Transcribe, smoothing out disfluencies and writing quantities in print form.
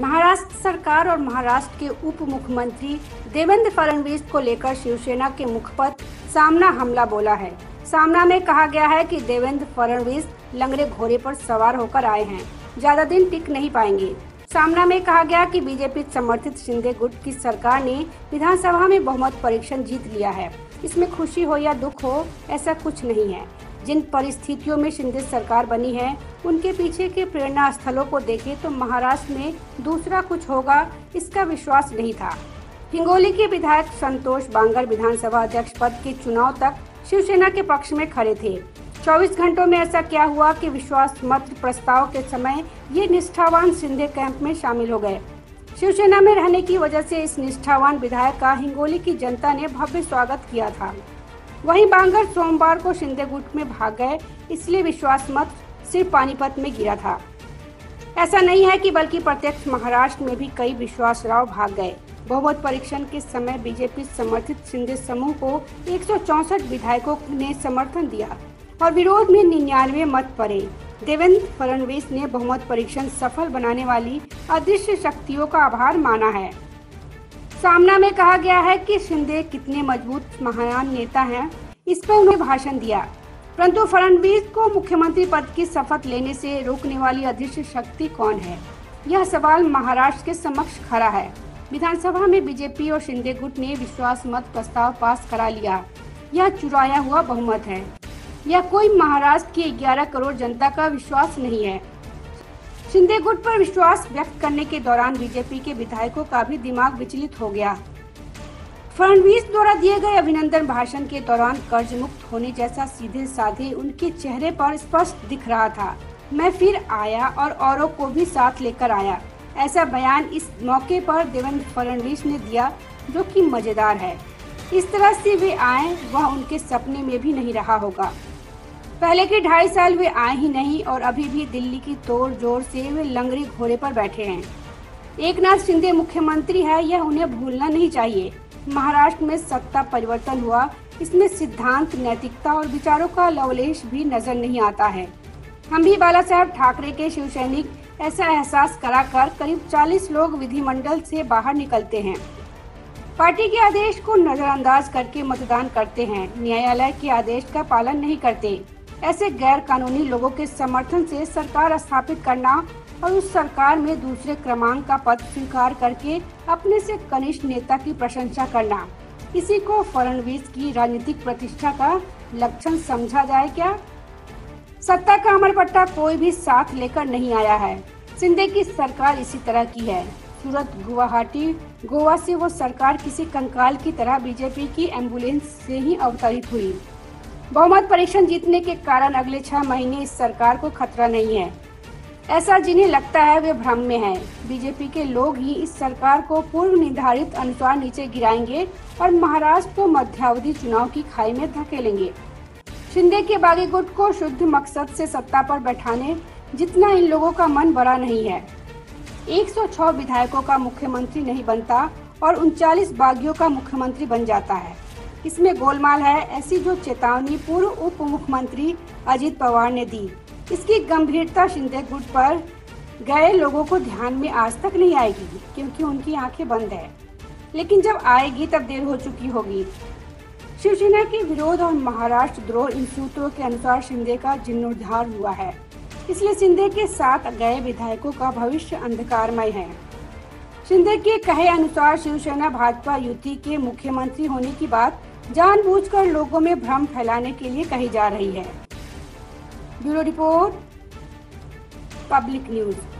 महाराष्ट्र सरकार और महाराष्ट्र के उप मुख्यमंत्री देवेंद्र फडणवीस को लेकर शिवसेना के मुखपत्र सामना हमला बोला है। सामना में कहा गया है कि देवेंद्र फडणवीस लंगड़े घोड़े पर सवार होकर आए हैं, ज्यादा दिन टिक नहीं पाएंगे। सामना में कहा गया कि बीजेपी समर्थित शिंदे गुट की सरकार ने विधानसभा में बहुमत परीक्षण जीत लिया है, इसमें खुशी हो या दुख हो ऐसा कुछ नहीं है। जिन परिस्थितियों में शिंदे सरकार बनी है उनके पीछे के प्रेरणा स्थलों को देखें तो महाराष्ट्र में दूसरा कुछ होगा इसका विश्वास नहीं था। हिंगोली के विधायक संतोष बांगर विधानसभा अध्यक्ष पद के चुनाव तक शिवसेना के पक्ष में खड़े थे। 24 घंटों में ऐसा क्या हुआ कि विश्वास मत प्रस्ताव के समय ये निष्ठावान शिंदे कैंप में शामिल हो गए। शिवसेना में रहने की वजह से इस निष्ठावान विधायक का हिंगोली की जनता ने भव्य स्वागत किया था। वहीं बांगर सोमवार को शिंदे गुट में भाग गए, इसलिए विश्वास मत सिर्फ पानीपत में गिरा था। ऐसा नहीं है कि बल्कि प्रत्यक्ष महाराष्ट्र में भी कई विश्वासराव भाग गए। बहुमत परीक्षण के समय बीजेपी समर्थित शिंदे समूह को 164 विधायकों ने समर्थन दिया और विरोध में 99 मत पड़े। देवेंद्र फडणवीस ने बहुमत परीक्षण सफल बनाने वाली अदृश्य शक्तियों का आभार माना है। सामना में कहा गया है कि शिंदे कितने मजबूत महान नेता हैं, इस पर उन्हें भाषण दिया, परंतु फडणवीस को मुख्यमंत्री पद की शपथ लेने से रोकने वाली अदृश्य शक्ति कौन है, यह सवाल महाराष्ट्र के समक्ष खड़ा है। विधानसभा में बीजेपी और शिंदे गुट ने विश्वास मत प्रस्ताव पास करा लिया। यह चुराया हुआ बहुमत है, यह कोई महाराष्ट्र की 11 करोड़ जनता का विश्वास नहीं है। शिंदे गुट पर विश्वास व्यक्त करने के दौरान बीजेपी के विधायकों का भी दिमाग विचलित हो गया। फडणवीस द्वारा दिए गए अभिनंदन भाषण के दौरान कर्ज मुक्त होने जैसा सीधे साधे उनके चेहरे पर स्पष्ट दिख रहा था। मैं फिर आया और औरों को भी साथ लेकर आया, ऐसा बयान इस मौके पर देवेंद्र फडणवीस ने दिया जो कि मजेदार है। इस तरह से वे आए वह उनके सपने में भी नहीं रहा होगा। पहले के 2.5 साल वे आए ही नहीं और अभी भी दिल्ली की तोड़ जोड़ से वे लंगड़े घोड़े पर बैठे हैं। एकनाथ शिंदे मुख्यमंत्री है, यह उन्हें भूलना नहीं चाहिए। महाराष्ट्र में सत्ता परिवर्तन हुआ, इसमें सिद्धांत, नैतिकता और विचारों का लवलेश भी नजर नहीं आता है। हम भी बाला साहेब ठाकरे के शिव सैनिक, ऐसा एहसास कराकर करीब 40 लोग विधिमंडल से बाहर निकलते हैं, पार्टी के आदेश को नजरअंदाज करके मतदान करते हैं, न्यायालय के आदेश का पालन नहीं करते। ऐसे गैर कानूनी लोगों के समर्थन से सरकार स्थापित करना और उस सरकार में दूसरे क्रमांक का पद स्वीकार करके अपने से कनिष्ठ नेता की प्रशंसा करना, इसी को फडणवीस की राजनीतिक प्रतिष्ठा का लक्षण समझा जाए क्या? सत्ता का अमर पट्टा कोई भी साथ लेकर नहीं आया है। शिंदे की सरकार इसी तरह की है। सूरत, गुवाहाटी, गोवा से वो सरकार किसी कंकाल की तरह बीजेपी की एम्बुलेंस से ही अवतरित हुई। बहुमत परीक्षण जीतने के कारण अगले 6 महीने इस सरकार को खतरा नहीं है, ऐसा जिन्हें लगता है वे भ्रम में है। बीजेपी के लोग ही इस सरकार को पूर्व निर्धारित अनुसार नीचे गिराएंगे और महाराष्ट्र को मध्यावधि चुनाव की खाई में धकेलेंगे। शिंदे के बागी गुट को शुद्ध मकसद से सत्ता पर बैठाने जितना इन लोगों का मन बड़ा नहीं है। 106 विधायकों का मुख्यमंत्री नहीं बनता और 39 बागियों का मुख्यमंत्री बन जाता है, इसमें गोलमाल है, ऐसी जो चेतावनी पूर्व उप मुख्यमंत्री अजीत पवार ने दी। इसकी गंभीरता शिंदे गुट पर गए लोगों को ध्यान में आज तक नहीं आएगी क्योंकि उनकी आंखें बंद है, लेकिन जब आएगी तब देर हो चुकी होगी। शिवसेना के विरोध और महाराष्ट्र द्रोह इन सूत्रों के अनुसार शिंदे का जीर्णोद्धार हुआ है, इसलिए शिंदे के साथ गए विधायकों का भविष्य अंधकारमय है। शिंदे के कहे अनुसार शिवसेना भाजपा युति के मुख्यमंत्री होने की बात जानबूझकर लोगों में भ्रम फैलाने के लिए कही जा रही है। Bureau report, public news.